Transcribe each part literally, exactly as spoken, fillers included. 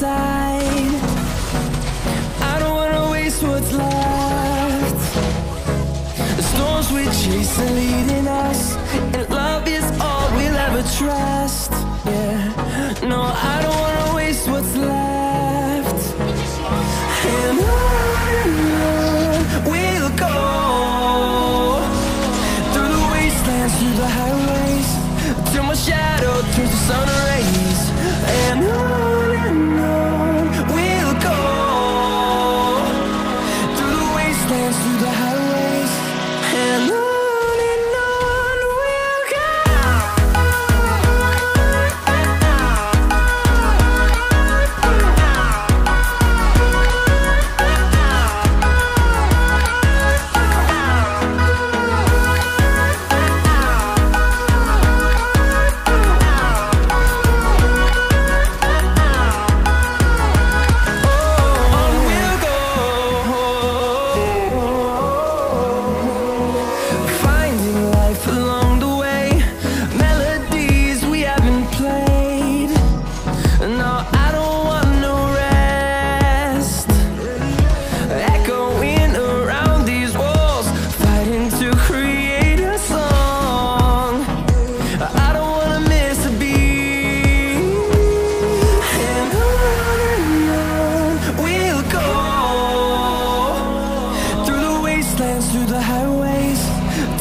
inside. I don't wanna waste what's left. The storms we chase are leading us, and love is all we'll ever trust. Yeah, no, I don't wanna waste what's left. And on we'll go, through the wastelands, through the highways, till my shadow turns to sun rays. And on through the highways,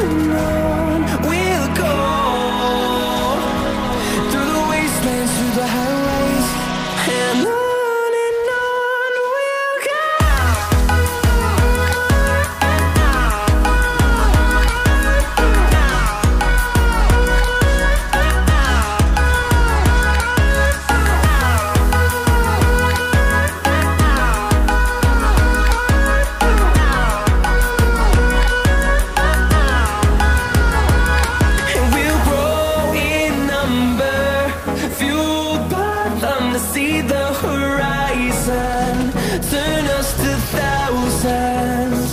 and on we'll go, through the wastelands, through the highways. And on turn us to thousands,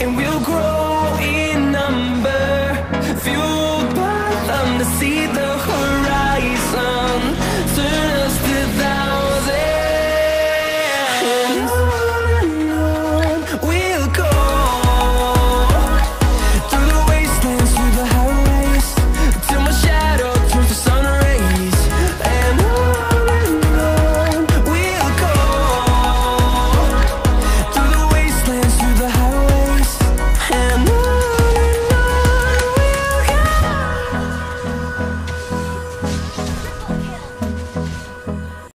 and we'll grow in number, fueled by them to see the